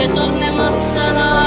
Returne masala,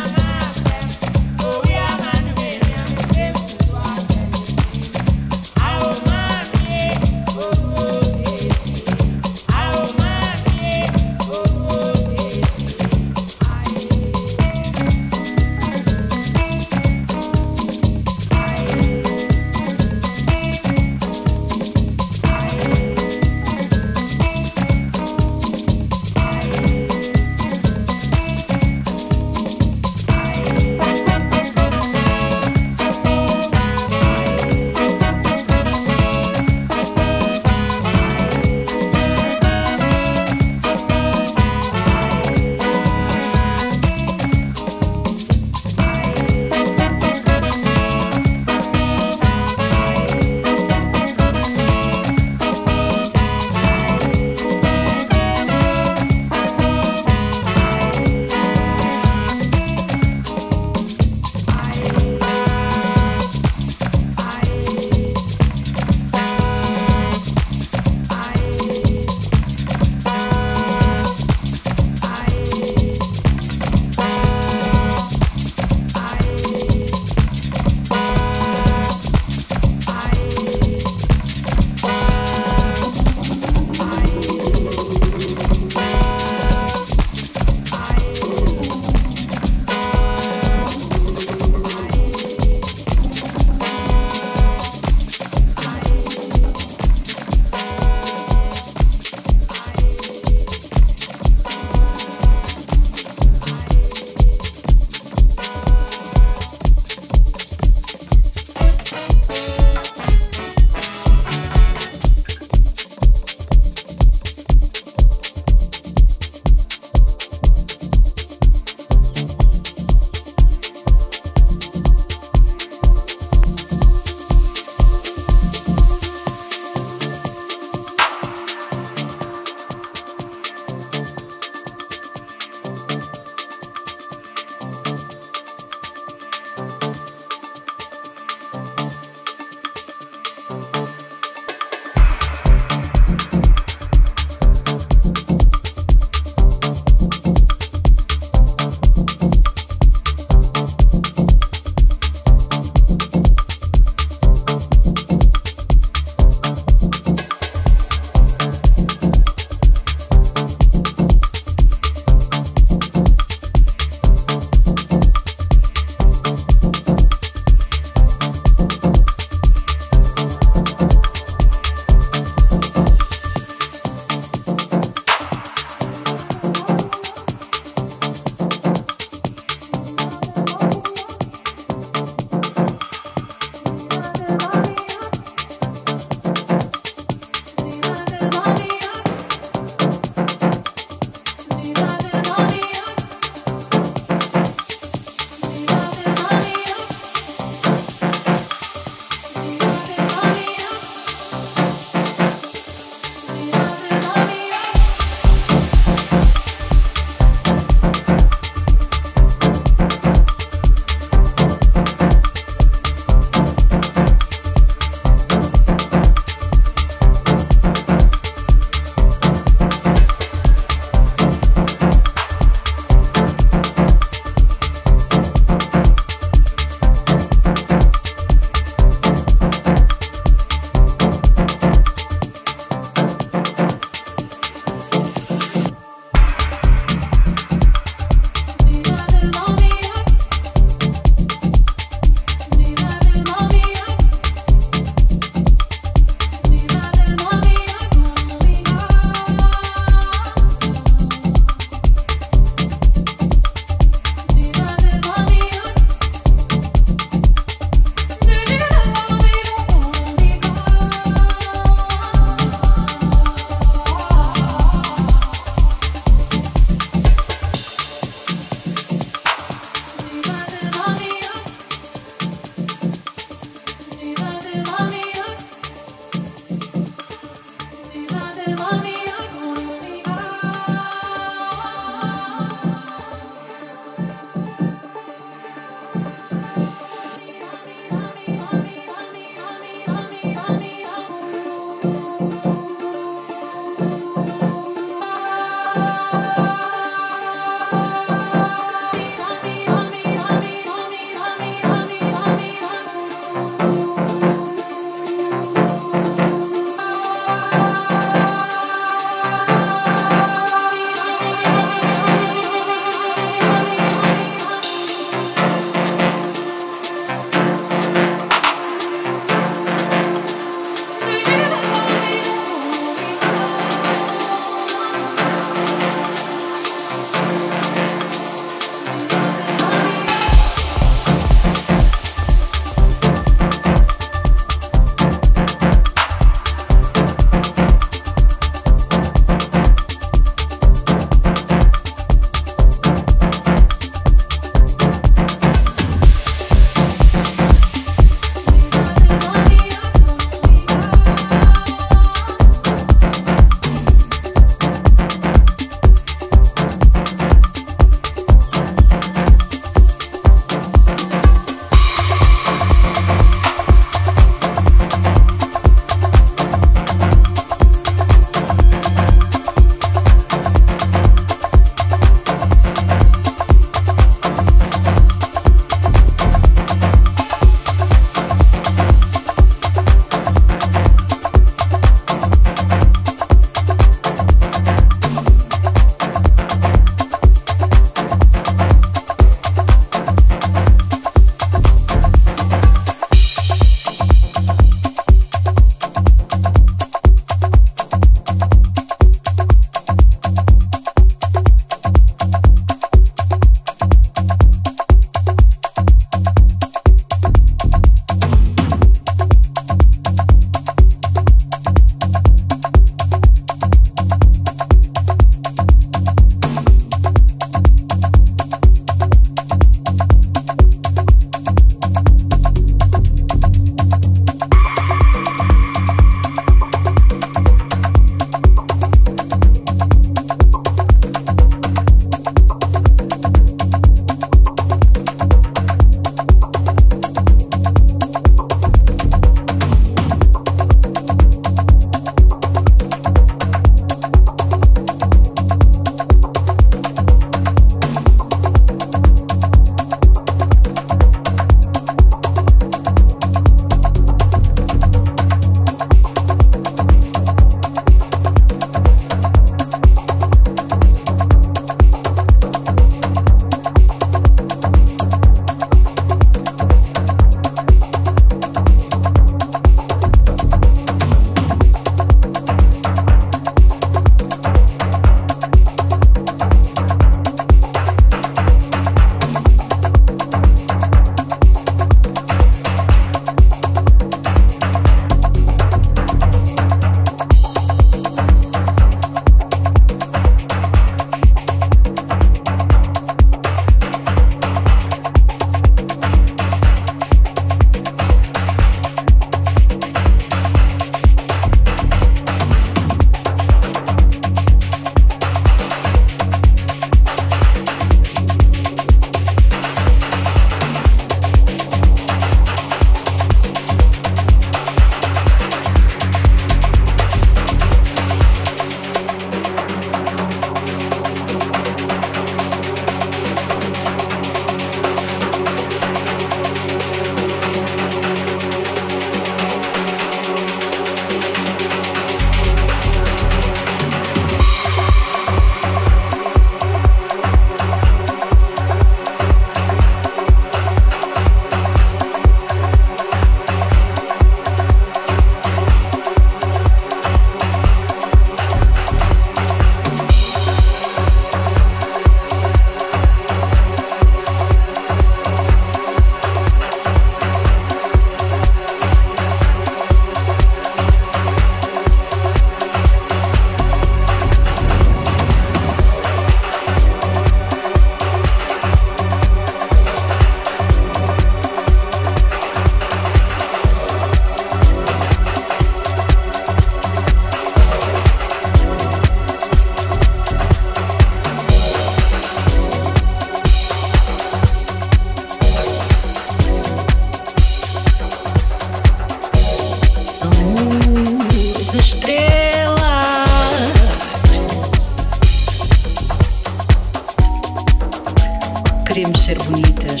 queremos ser bonitas,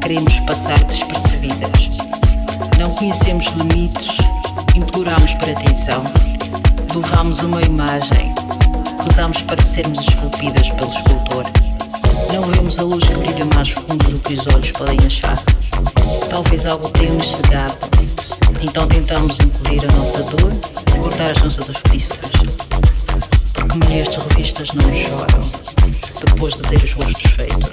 queremos passar despercebidas. Não conhecemos limites, imploramos por atenção, louvámos uma imagem, rezámos para sermos esculpidas pelo escultor. Não vemos a luz que brilha mais fundo do que os olhos podem achar. Talvez algo tenha nos cegado, então tentamos encobrir a nossa dor e cortar as nossas aflições. Porque mulheres de revistas não choram depois de ter os rostos feitos.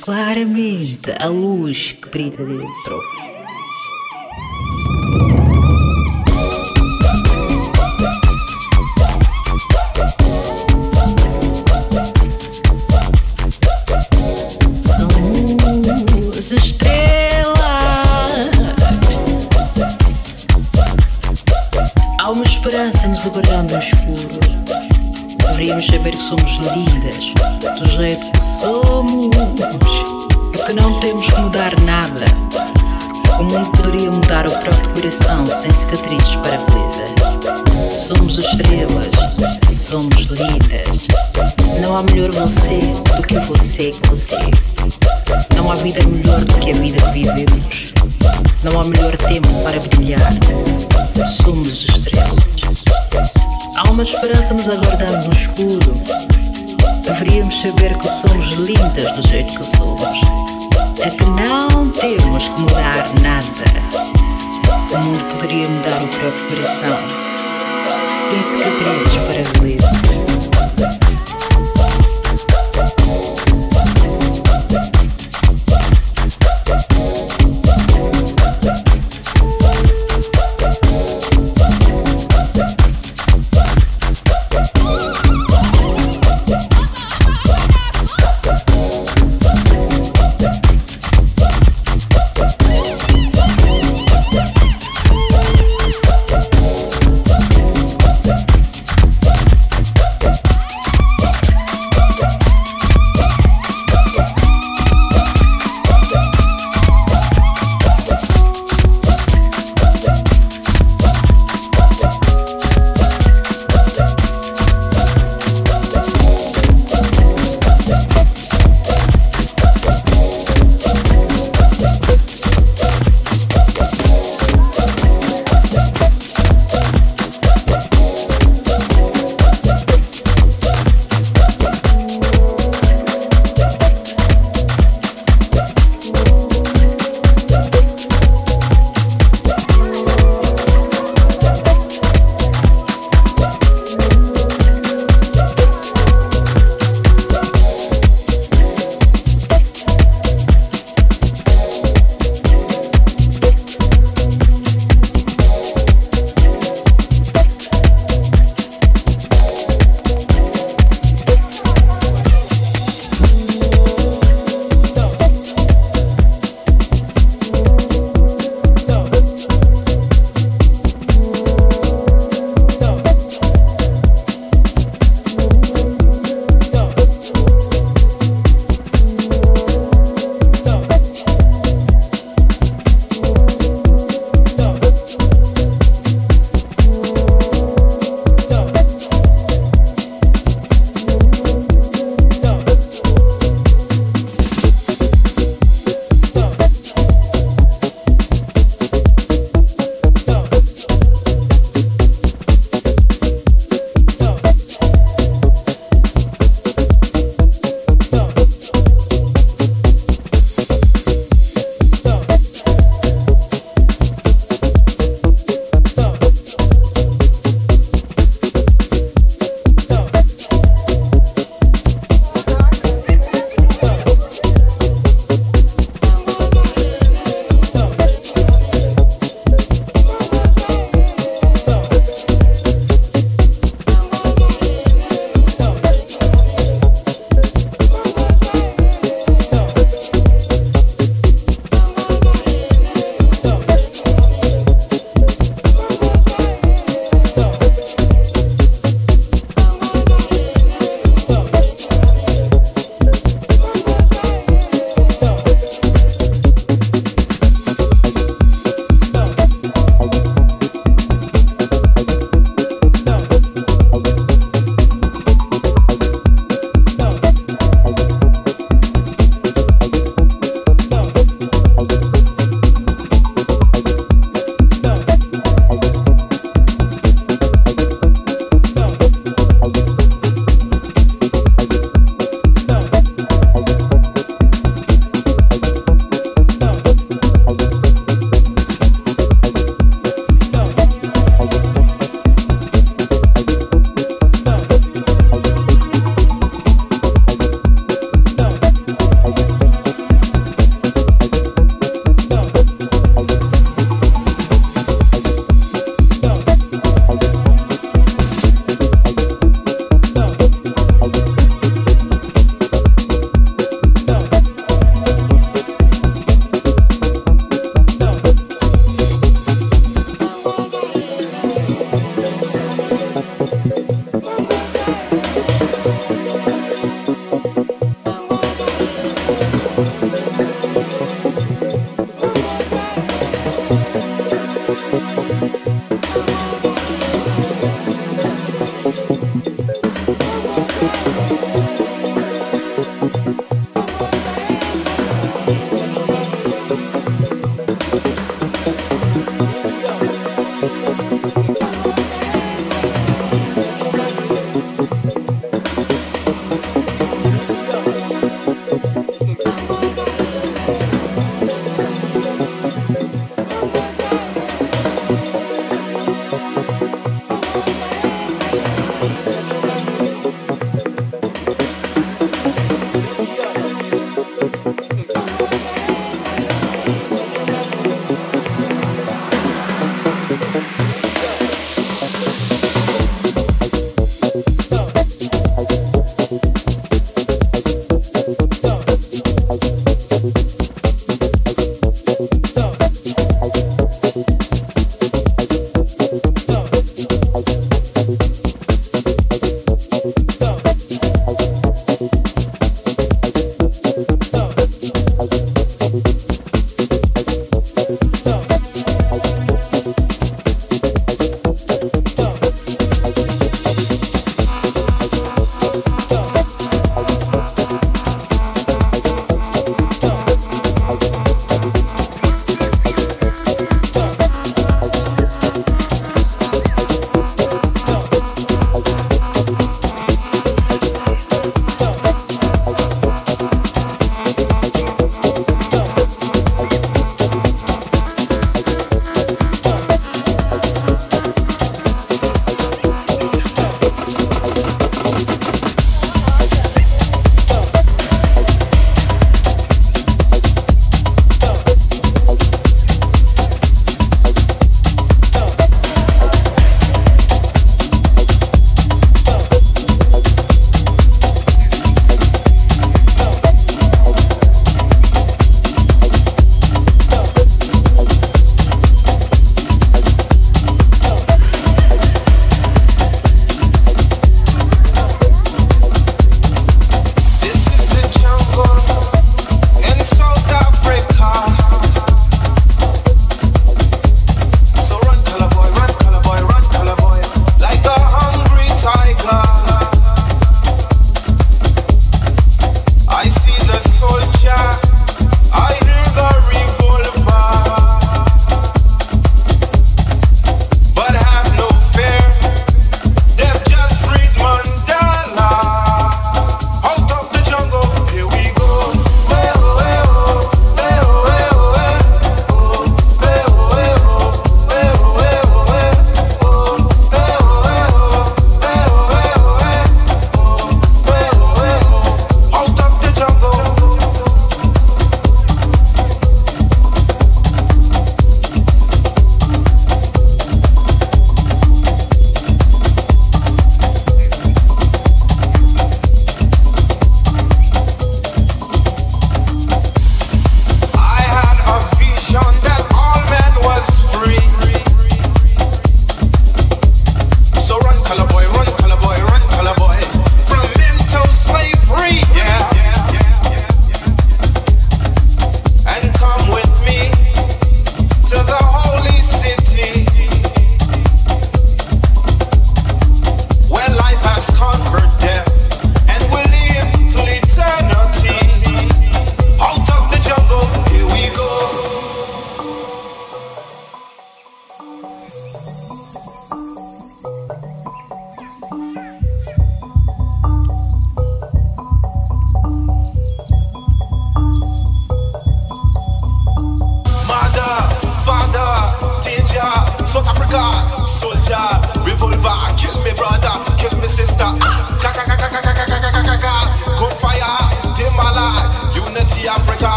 Claramente a luz que brilha dentro. São as estrelas. Há uma esperança nos aguardando no escuro. Deveríamos saber que somos lindas, do jeito que somos, porque não temos que mudar nada. O mundo poderia mudar o próprio coração sem cicatrizes para a beleza. Somos estrelas, somos lindas. Não há melhor você do que você que você. Não há vida melhor do que a vida que vivemos. Não há melhor tempo para brilhar. Somos estrelas. Há uma esperança nos aguardando no escuro. Deveríamos saber que somos lindas do jeito que somos. É que não temos que mudar nada. O mundo poderia mudar o próprio coração sem cicatrizes para beleza.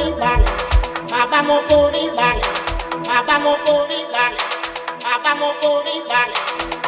Baba mo fori bang,